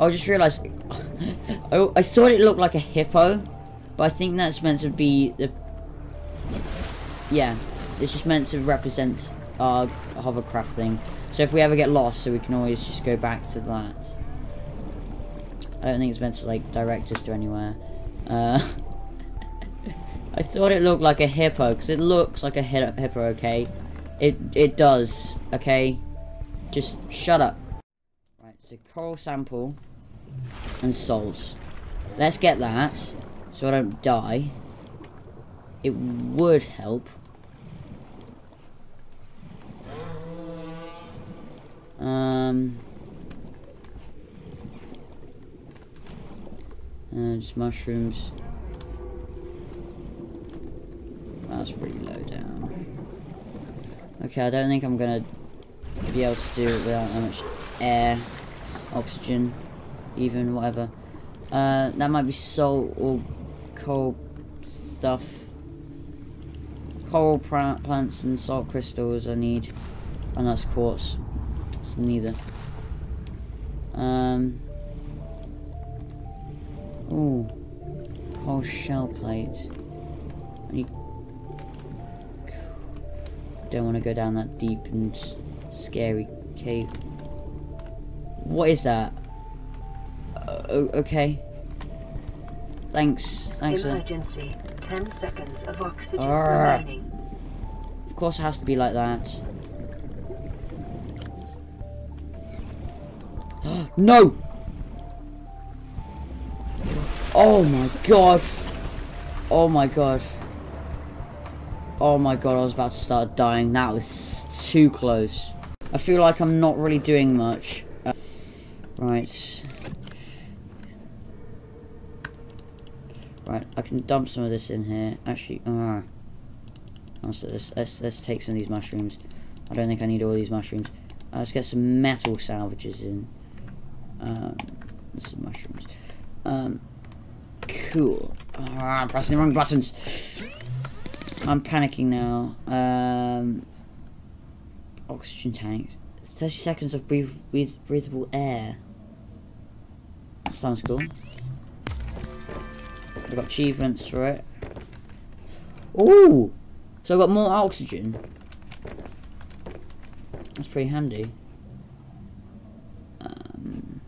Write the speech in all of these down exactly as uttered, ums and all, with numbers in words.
I just realised I, I thought it looked like a hippo, but I think that's meant to be the... Yeah, it's just meant to represent our hovercraft thing. So if we ever get lost, so we can always just go back to that. I don't think it's meant to like direct us to anywhere. Uh, I thought it looked like a hippo because it looks like a hi- hippo. Okay, it it does. Okay, just shut up. Right, so coral sample and salt. Let's get that so I don't die. It would help. Um. Uh, just mushrooms. That's really low down. Okay, I don't think I'm gonna be able to do it without that much air, oxygen, even whatever. Uh, that might be salt or coal stuff. Coral plant plants and salt crystals I need, and that's quartz. It's neither. Um. Ooh, coal shell plate. I don't want to go down that deep and scary cave. What is that? Uh, okay. Thanks. Thanks. Emergency. For... Ten seconds of oxygen Arrgh. remaining. Of course, it has to be like that. No. Oh my god. Oh my god. Oh my god, I was about to start dying. That was too close. I feel like I'm not really doing much. Uh, right. Right, I can dump some of this in here. Actually, uh, also let's, let's, let's take some of these mushrooms. I don't think I need all these mushrooms. Uh, let's get some metal salvages in. Um, some mushrooms. Um... Cool. Oh, I'm pressing the wrong buttons. I'm panicking now. Um, oxygen tanks. Thirty seconds of breathe, breathe, breathable air. That sounds cool. I've got achievements for it. Ooh, so I got more oxygen. That's pretty handy. Um.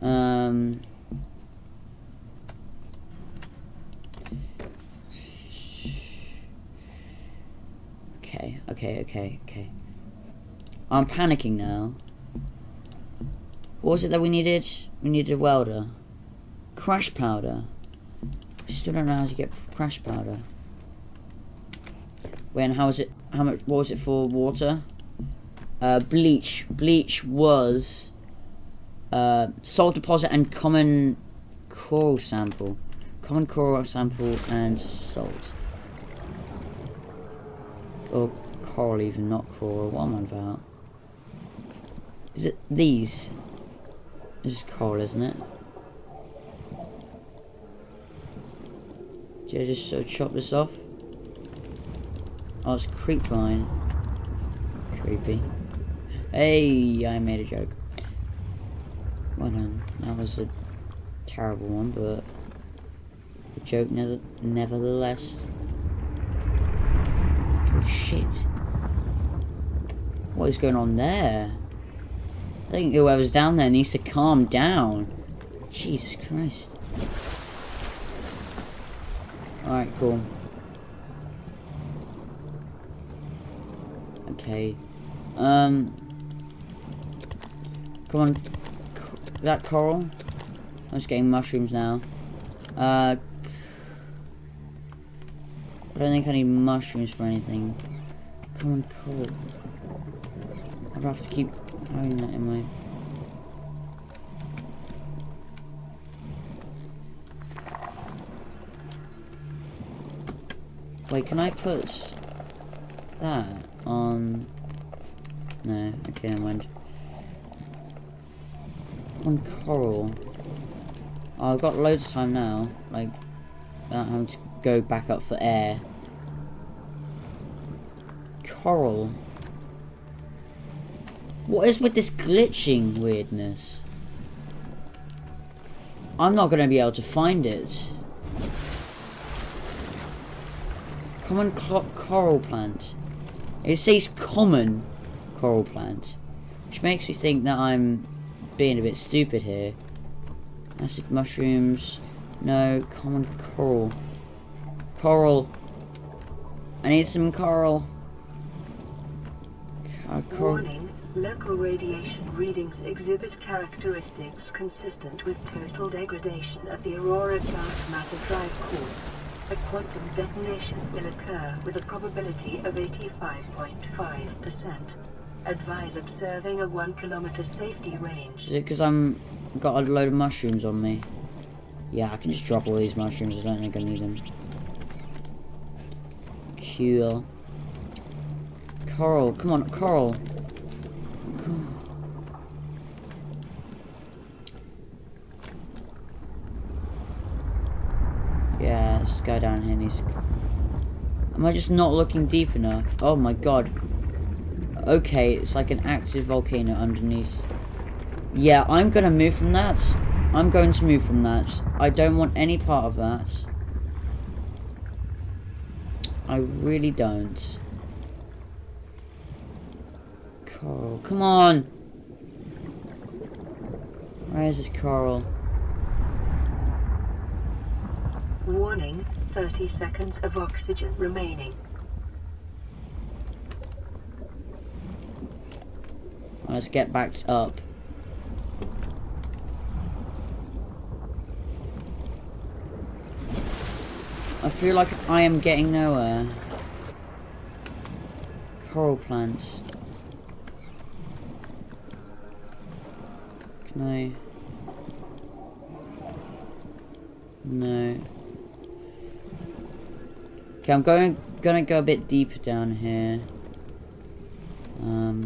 Um. Okay, okay, okay. I'm panicking now. What was it that we needed? We needed a welder. Crash powder. I still don't know how to get crash powder. When? How was it? How much? What was it for? Water? Uh, bleach. Bleach was uh, salt deposit and common coral sample. Common coral sample and salt. Or coral, even not coral. What am I about? Is it these? This is coral, isn't it? Did I just sort of chop this off? Oh, it's Creepvine. Creepy. Hey, I made a joke. Well done. That was a terrible one, but a joke ne- nevertheless. Shit. What is going on there? I think whoever's down there needs to calm down. Jesus Christ. Alright, cool. Okay. Um. Come on. That coral? I'm just getting mushrooms now. Uh. I don't think I need mushrooms for anything. Come on, cool. I'd have to keep having that in my... Wait, can I put that on... No, okay, never mind. On coral. Oh, I've got loads of time now, like, without having to go back up for air. Coral. What is with this glitching weirdness? I'm not going to be able to find it. Common coral plant. It says common coral plant, which makes me think that I'm being a bit stupid here. Acid mushrooms. No, common coral. Coral. I need some coral. Uh, coral. Warning. Local radiation readings exhibit characteristics consistent with total degradation of the Aurora's dark matter drive core. A quantum detonation will occur with a probability of eighty-five point five percent. Advise observing a one kilometer safety range. Is it because I'm got a load of mushrooms on me? Yeah, I can just drop all these mushrooms. I don't think I need them. Cool. Coral, come on, coral. Yeah, let's just go down here. Needs. Am I just not looking deep enough? Oh my god. Okay, it's like an active volcano underneath. Yeah, I'm gonna move from that. I'm going to move from that. I don't want any part of that. I really don't. Coral, come on! Where's this coral? Warning, thirty seconds of oxygen remaining. Let's get back up. I feel like I am getting nowhere. Coral plants. Can I? No. Okay, I'm going gonna go a bit deeper down here. Um.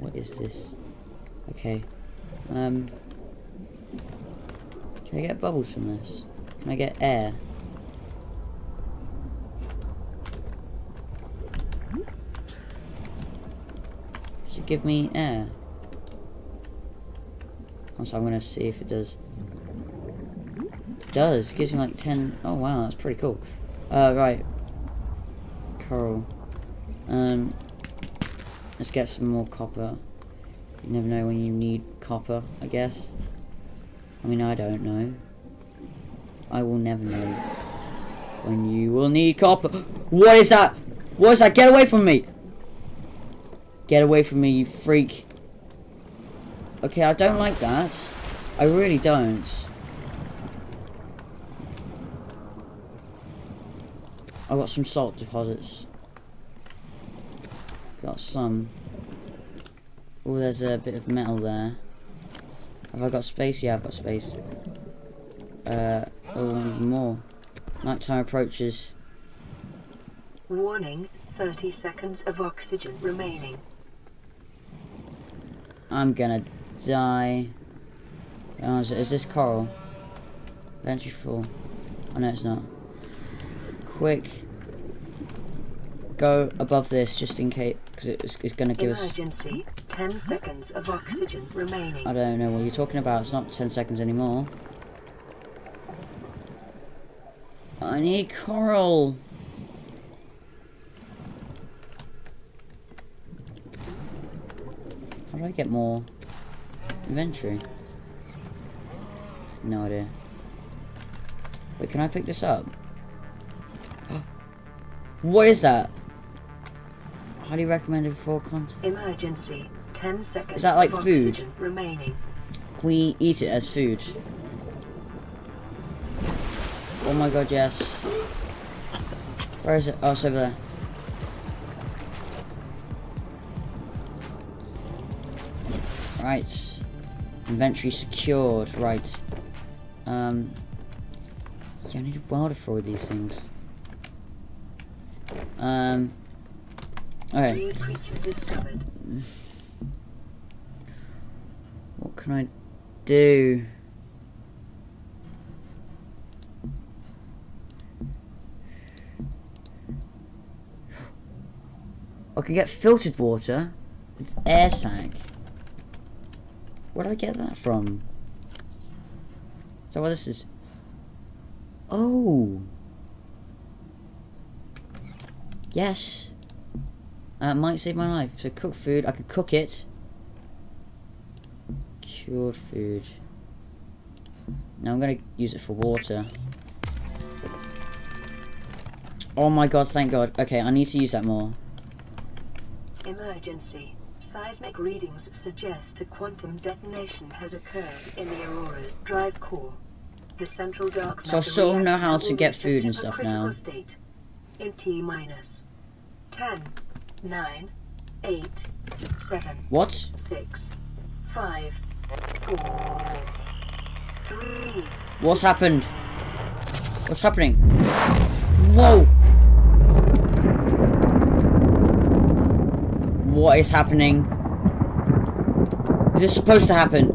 What is this? Okay. Um. Can I get bubbles from this? Can I get air? Does it give me air? Also, I'm gonna see if it does. It does. It gives me like ten. Oh wow, that's pretty cool. Uh, right. Coral. Um. Let's get some more copper. You never know when you need copper, I guess. I mean, I don't know. I will never know when you will need copper. What is that? What is that? Get away from me! Get away from me, you freak. Okay, I don't like that. I really don't. I got some salt deposits. Got some. Oh, there's a bit of metal there. Have I got space? Yeah, I've got space. Uh, oh, even more. Nighttime approaches. Warning, thirty seconds of oxygen remaining. I'm gonna die. Oh, is, is this coral? Eventually fall. Oh, no, it's not. Quick. Go above this just in case, because it's, it's gonna give Emergency. us. ten seconds of oxygen remaining. I don't know what you're talking about. It's not ten seconds anymore. I need coral. How do I get more inventory? No idea. Wait, can I pick this up? What is that? Highly recommended for content. Emergency. Ten seconds. Is that like food? Remaining. Can we eat it as food? Oh my god, yes. Where is it? Oh, it's over there. Right. Inventory secured. Right. Um. Yeah, I need a welder for all these things. Um. Okay. What can I do? I can get filtered water. It's air sac. Where did I get that from? Is that what this is? Oh. Yes. That might save my life. So cook food. I could cook it. Cured food. Now I'm going to use it for water. Oh my god, thank god. Okay, I need to use that more. Emergency. Seismic readings suggest a quantum detonation has occurred in the Aurora's drive core. The central dark matter. So I sort of know how to get food and stuff now. State in T minus ten, nine, eight, seven. What? Six, five, four, three. What's happened? What's happening? Whoa! What is happening? Is this supposed to happen?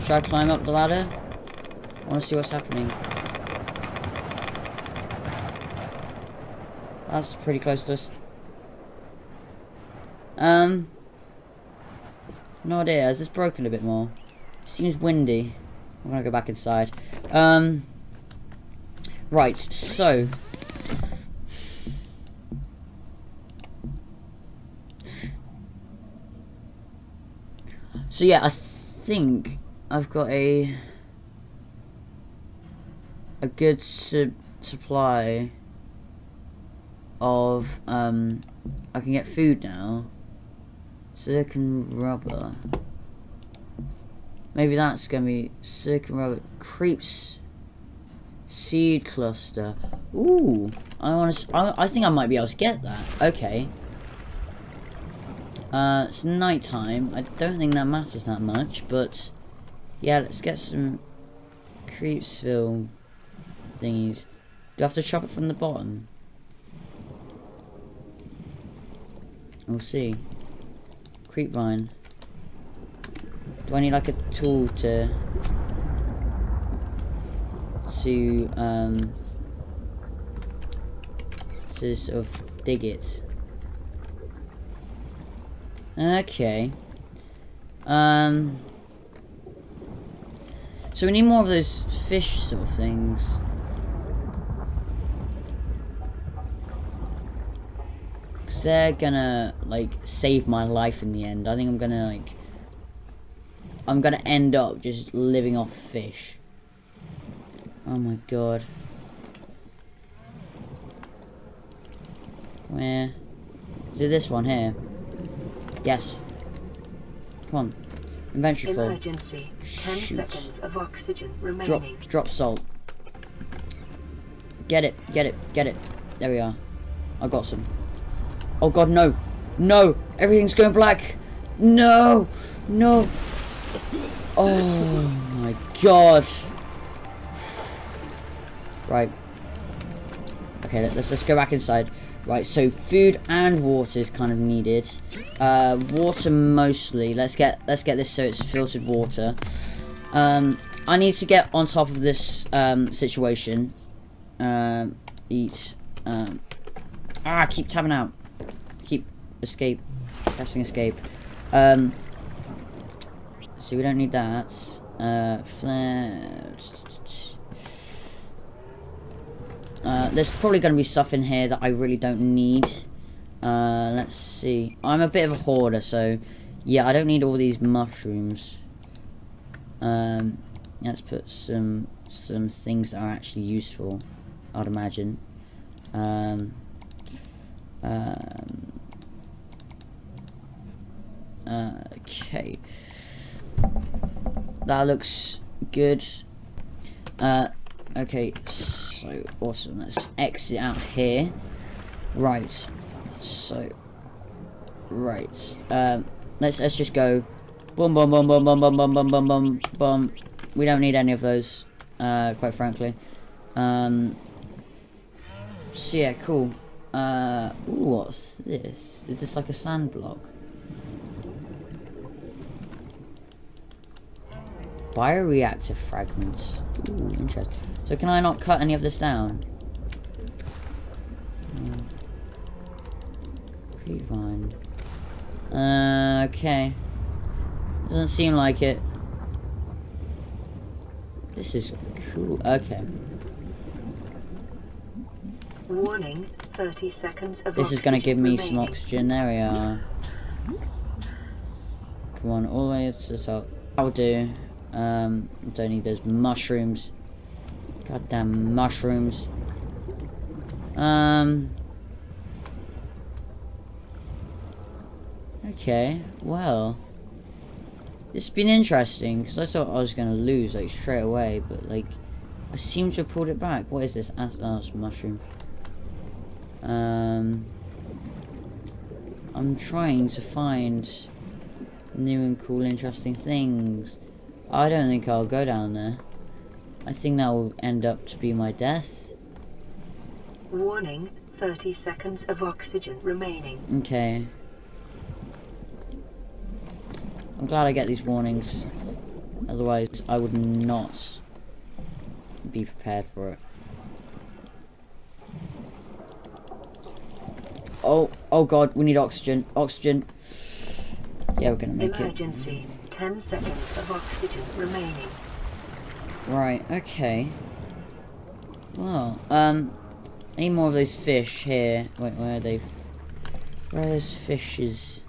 Should I climb up the ladder? I want to see what's happening. That's pretty close to us. Um... No idea, is this broken a bit more? It seems windy. I'm gonna go back inside. Um... Right, so... So yeah, I think I've got a a good su supply of um I can get food now. Silicon rubber. Maybe that's gonna be silicon rubber. Creeps seed cluster. Ooh, I want to. I, I think I might be able to get that. Okay. Uh, it's night time. I don't think that matters that much, but yeah, let's get some Creepsville thingies. Do I have to chop it from the bottom? We'll see. Creepvine. Do I need like a tool to to um to sort of dig it? Okay. Um. So we need more of those fish sort of things. Because they're gonna, like, save my life in the end. I think I'm gonna, like... I'm gonna end up just living off fish. Oh my god. Come here. Is it this one here? Yes. Come on. Inventory full. Emergency. Ten Shoot. seconds of oxygen remaining. Drop, drop salt. Get it. Get it. Get it. There we are. I got some. Oh god, no. No. Everything's going black. No. No. Oh my god. Right. Okay. Let's let's go back inside. Right, so food and water is kind of needed. Uh, water mostly. Let's get let's get this so it's filtered water. Um, I need to get on top of this um, situation. Um, eat. Um, ah, keep tabbing out. Keep escape. Pressing escape. Um, so we don't need that. Uh, flare. Uh, there's probably going to be stuff in here that I really don't need. Uh, let's see. I'm a bit of a hoarder, so... Yeah, I don't need all these mushrooms. Um, let's put some some things that are actually useful, I'd imagine. Um, um, uh, okay. That looks good. Uh... Okay, so awesome. Let's exit out here. Right. So, right. Um, let's let's just go. Boom, boom, boom, boom, boom, boom, boom, boom, boom, boom, boom. We don't need any of those, uh, quite frankly. Um. So yeah, cool. Uh, ooh, what's this? Is this like a sand block? Bioreactive fragments. Ooh, interesting. So can I not cut any of this down? Creepvine. Uh, okay. Doesn't seem like it. This is cool. Okay. Warning, thirty seconds of this oxygen is going to give me remaining. Some oxygen. There we are. Come on, all the way to the top. I'll do. Um, I don't need those mushrooms. Goddamn mushrooms. Um. Okay, well. It's been interesting, because I thought I was going to lose, like, straight away, but, like, I seem to have pulled it back. What is this? Ass-ass mushroom. Um, I'm trying to find new and cool, interesting things. I don't think I'll go down there. I think that will end up to be my death. Warning, thirty seconds of oxygen remaining. Okay. I'm glad I get these warnings, otherwise I would not be prepared for it. Oh, oh god, we need oxygen, oxygen. Yeah, we're gonna make emergency. It. ten seconds of oxygen remaining. Right, okay. Well, um, I need more of those fish here. Wait, where are they? Where are those fishes?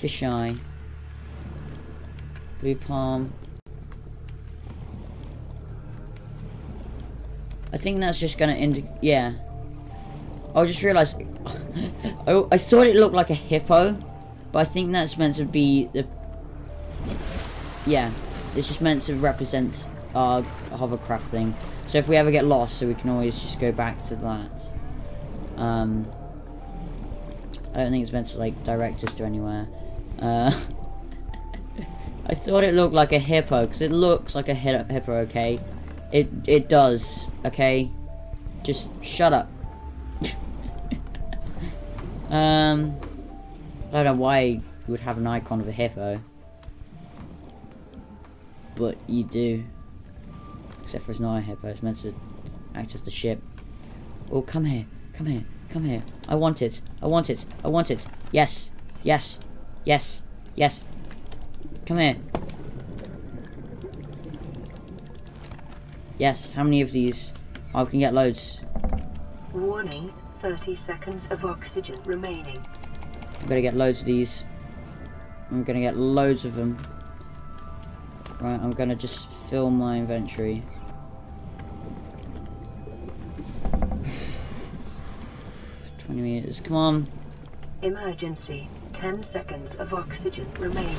Fisheye. Blue palm. I think that's just gonna indicate. Yeah. I just realised. I, I thought it looked like a hippo, but I think that's meant to be the. Yeah, it's just meant to represent our hovercraft thing. So if we ever get lost, so we can always just go back to that. Um. I don't think it's meant to like direct us to anywhere. Uh. I thought it looked like a hippo, because it looks like a hippo, okay? It it does, okay? Just shut up. um, I don't know why you would have an icon of a hippo. But you do. Except for it's not a hippo, it's meant to access the ship. Oh, come here, come here, come here. I want it, I want it, I want it. Yes, yes, yes, yes. Come here. Yes, how many of these? I can get loads. Warning, thirty seconds of oxygen remaining. I'm gonna get loads of these. I'm gonna get loads of them. Right, I'm gonna just fill my inventory. twenty meters, come on. Emergency, ten seconds of oxygen remaining.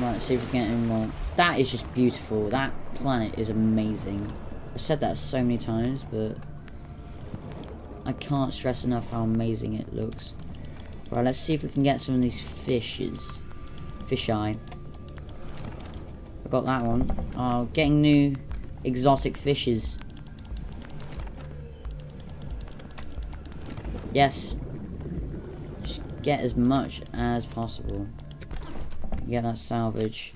Right, let's see if we can get any more. That is just beautiful. That planet is amazing. I've said that so many times, but I can't stress enough how amazing it looks. Right, let's see if we can get some of these fishes. Fisheye. I got that one. Oh, getting new exotic fishes. Yes. Just get as much as possible. Get that salvage.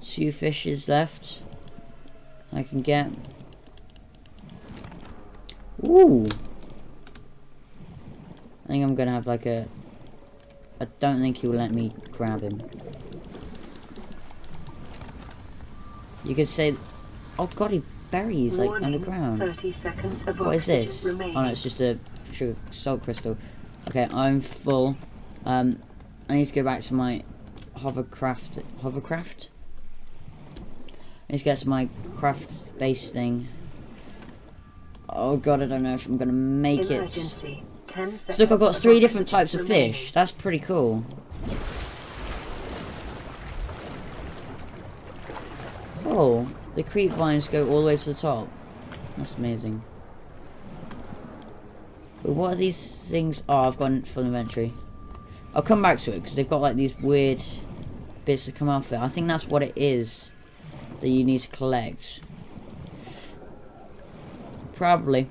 Two fishes left. I can get. Ooh. I think I'm gonna have like a. I don't think he will let me grab him. You could say, oh god, he buries like warning, underground. thirty seconds of what is this? Remaining. Oh, no, it's just a sugar salt crystal. Okay, I'm full. Um, I need to go back to my. Hovercraft, hovercraft. Let's get my craft base thing. Oh god, I don't know if I'm gonna make emergency. It. ten so look, I've got three different types of remaining. Fish. That's pretty cool. Oh, the creep vines go all the way to the top. That's amazing. But what are these things? Oh, I've got full inventory. I'll come back to it, because they've got like these weird bits that come off it. I think that's what it is that you need to collect. Probably.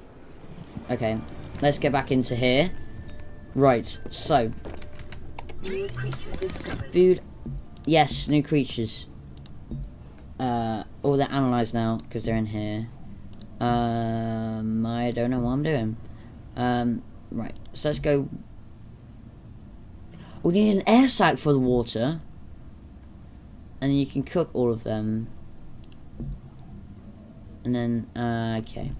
Okay, let's get back into here. Right, so. New creatures discovered. Food. Yes, new creatures. Uh, oh, they're analysed now, because they're in here. Um, I don't know what I'm doing. Um, right, so let's go. We need an air sac for the water. And you can cook all of them. And then, uh, okay.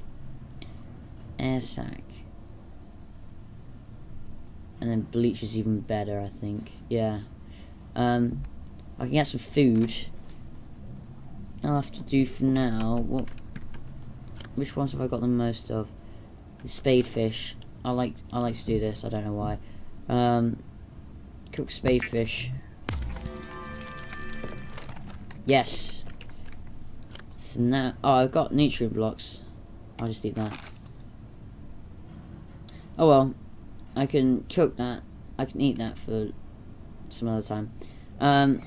Air sac. And then bleach is even better, I think. Yeah. Um, I can get some food. I'll have to do for now. What? Which ones have I got the most of? The spadefish. I like. I like to do this. I don't know why. Um, cook spadefish. Yes. So now, oh, I've got nutrient blocks. I'll just eat that. Oh well. I can cook that. I can eat that for some other time. Um,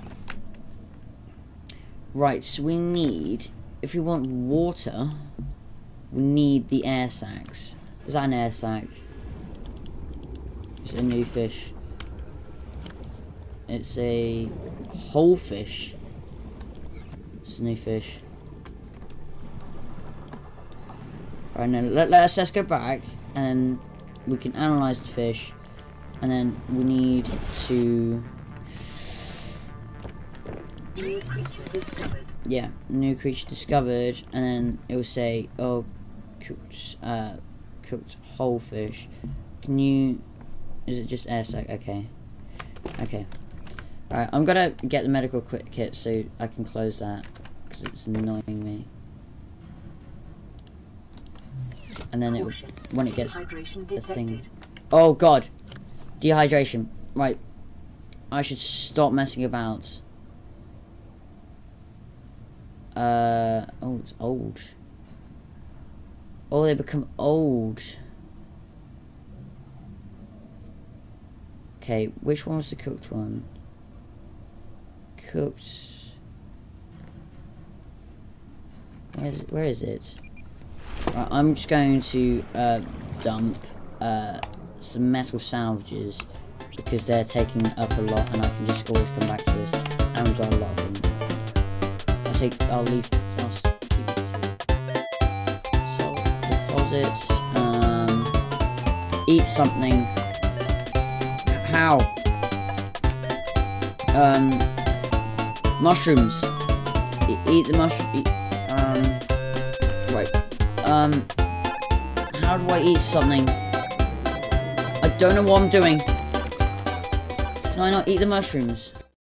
right, so we need, if we want water, we need the air sacs. Is that an air sac? It's a new fish. It's a whole fish. It's a new fish. Alright, now let, let us, let's go back and we can analyze the fish, and then we need to. New creature discovered. Yeah, new creature discovered, and then it will say, "Oh, cooked, uh, cooked whole fish." Can you? Is it just air sac? Okay, okay. All right, I'm gonna get the medical kit so I can close that because it's annoying me. And then it, when it gets the thing, oh god, dehydration. Right, I should stop messing about. Uh oh, it's old. Oh, they become old. Okay, which one was the cooked one? Cooked. Where is it? Where is it? Right, I'm just going to uh, dump uh, some metal salvages because they're taking up a lot, and I can just always come back to this. And we've got a lot of them. I'll take, I'll leave, I'll keep it. Salt deposits. Um, eat something. How? Um, mushrooms. E eat the mushroom. Um, right. Um, how do I eat something? I don't know what I'm doing. Can I not eat the mushrooms?